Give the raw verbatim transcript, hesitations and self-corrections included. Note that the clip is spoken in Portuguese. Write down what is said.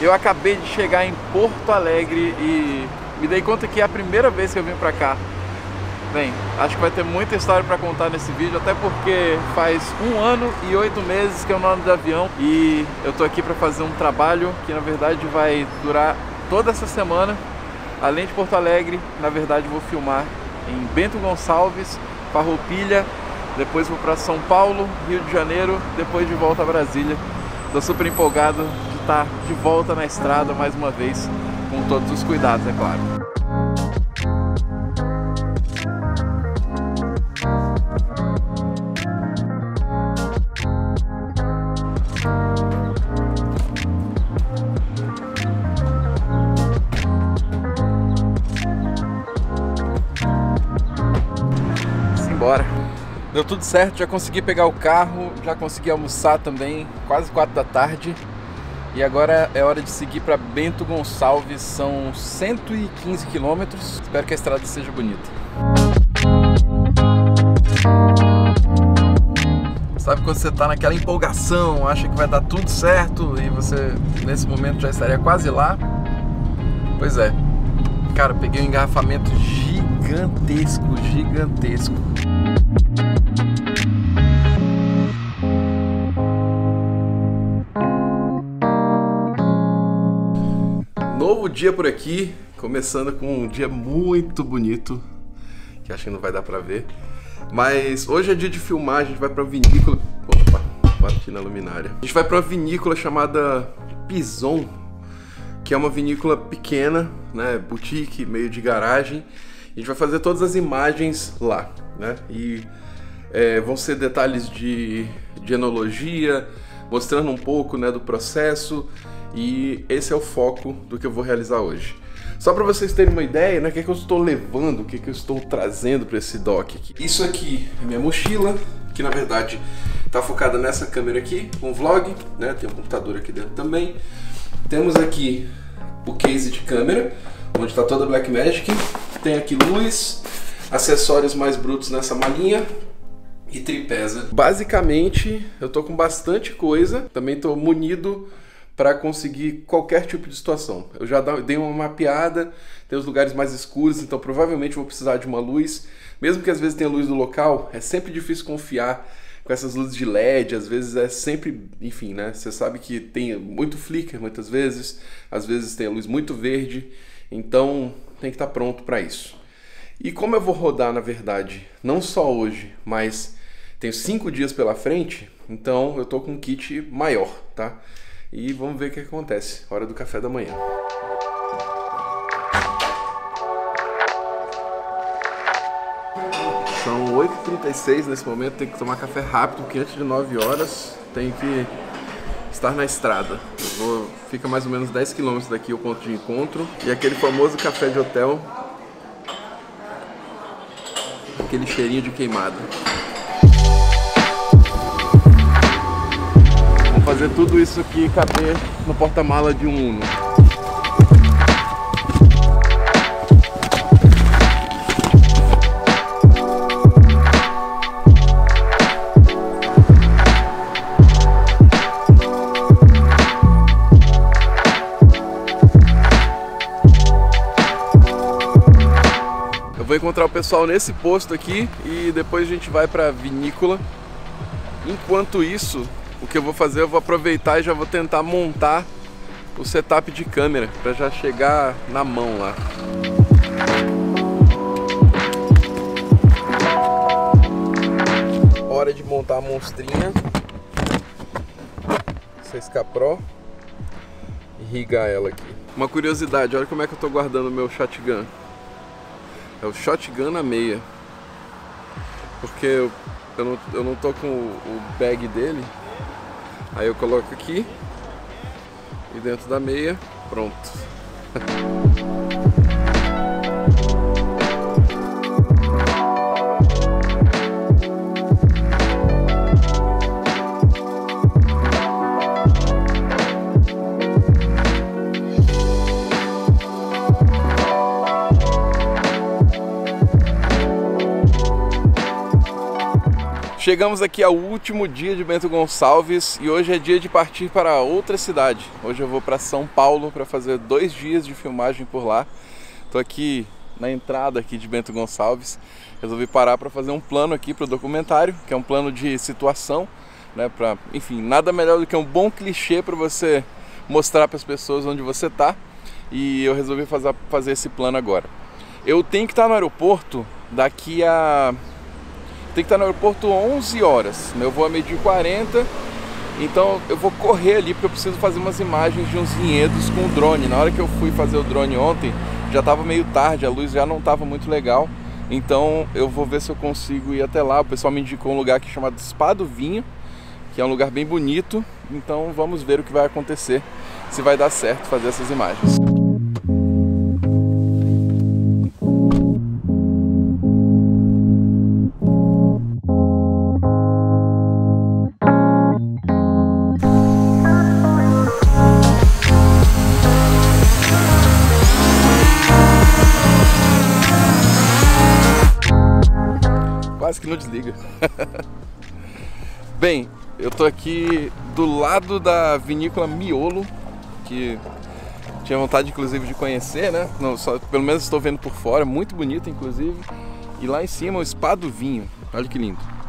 Eu acabei de chegar em Porto Alegre e me dei conta que é a primeira vez que eu vim pra cá. Bem, acho que vai ter muita história pra contar nesse vídeo, até porque faz um ano e oito meses que eu não ando de avião e eu tô aqui pra fazer um trabalho que na verdade vai durar toda essa semana. Além de Porto Alegre, na verdade vou filmar em Bento Gonçalves, Farroupilha, depois vou pra São Paulo, Rio de Janeiro, depois de volta a Brasília. Tô super empolgado de estar de volta na estrada mais uma vez, com todos os cuidados, é claro. Simbora. Deu tudo certo, já consegui pegar o carro, já consegui almoçar também, quase quatro da tarde. E agora é hora de seguir para Bento Gonçalves, são cento e quinze quilômetros. Espero que a estrada seja bonita. Sabe quando você está naquela empolgação, acha que vai dar tudo certo e você nesse momento já estaria quase lá? Pois é. Cara, peguei um engarrafamento gigantesco, gigantesco. Novo dia por aqui, começando com um dia muito bonito, que acho que não vai dar pra ver, mas hoje é dia de filmar, a gente vai pra vinícola, opa, bati na luminária, a gente vai pra uma vinícola chamada Pison, que é uma vinícola pequena, né, boutique, meio de garagem, a gente vai fazer todas as imagens lá, né, e é, vão ser detalhes de, de enologia, mostrando um pouco, né, do processo. E esse é o foco do que eu vou realizar hoje. Só para vocês terem uma ideia, né, o que é que eu estou levando, o que é que eu estou trazendo para esse dock aqui. Isso aqui é minha mochila, que na verdade está focada nessa câmera aqui, um vlog, né, tem um computador aqui dentro também. Temos aqui o case de câmera, onde está toda a Blackmagic. Tem aqui luz, acessórios mais brutos nessa malinha. E tripesa. Basicamente, eu tô com bastante coisa, também tô munido para conseguir qualquer tipo de situação. Eu já dei uma mapeada, tem os lugares mais escuros, então provavelmente vou precisar de uma luz. Mesmo que às vezes tenha luz do local, é sempre difícil confiar com essas luzes de L E D, às vezes é sempre, enfim, né? Você sabe que tem muito flicker muitas vezes, às vezes tem a luz muito verde, então tem que estar pronto para isso. E como eu vou rodar, na verdade, não só hoje, mas tenho cinco dias pela frente, então eu tô com um kit maior, tá? E vamos ver o que acontece. Hora do café da manhã. São oito e trinta e seis nesse momento, tem que tomar café rápido, porque antes de nove horas tem que estar na estrada. Eu vou, fica mais ou menos dez quilômetros daqui o ponto de encontro. E aquele famoso café de hotel, aquele cheirinho de queimado. Fazer tudo isso aqui caber no porta-mala de um Uno. Eu vou encontrar o pessoal nesse posto aqui e depois a gente vai para a vinícola. Enquanto isso, o que eu vou fazer, eu vou aproveitar e já vou tentar montar o setup de câmera para já chegar na mão lá. Hora de montar a monstrinha seis K Pro e irrigar ela aqui. Uma curiosidade, olha como é que eu tô guardando o meu shotgun. É o shotgun na meia. Porque eu, eu, não, eu não tô com o, o bag dele. Aí eu coloco aqui e dentro da meia, pronto. Chegamos aqui ao último dia de Bento Gonçalves e hoje é dia de partir para outra cidade. Hoje eu vou para São Paulo para fazer dois dias de filmagem por lá. Estou aqui na entrada aqui de Bento Gonçalves. Resolvi parar para fazer um plano aqui para o documentário, que é um plano de situação, né? Pra, enfim, nada melhor do que um bom clichê para você mostrar para as pessoas onde você está. E eu resolvi fazer, fazer esse plano agora. Eu tenho que estar no aeroporto daqui a... Tem que estar no aeroporto onze horas, meu voo é meio-dia e quarenta, então eu vou correr ali porque eu preciso fazer umas imagens de uns vinhedos com o drone. Na hora que eu fui fazer o drone ontem, já estava meio tarde, a luz já não estava muito legal, então eu vou ver se eu consigo ir até lá. O pessoal me indicou um lugar aqui chamado Espada do Vinho, que é um lugar bem bonito, então vamos ver o que vai acontecer, se vai dar certo fazer essas imagens. Que não desliga. Bem, eu tô aqui do lado da vinícola Miolo, que tinha vontade inclusive de conhecer, né? Não, só, pelo menos estou vendo por fora, muito bonita inclusive. E lá em cima o Espada do Vinho, olha que lindo.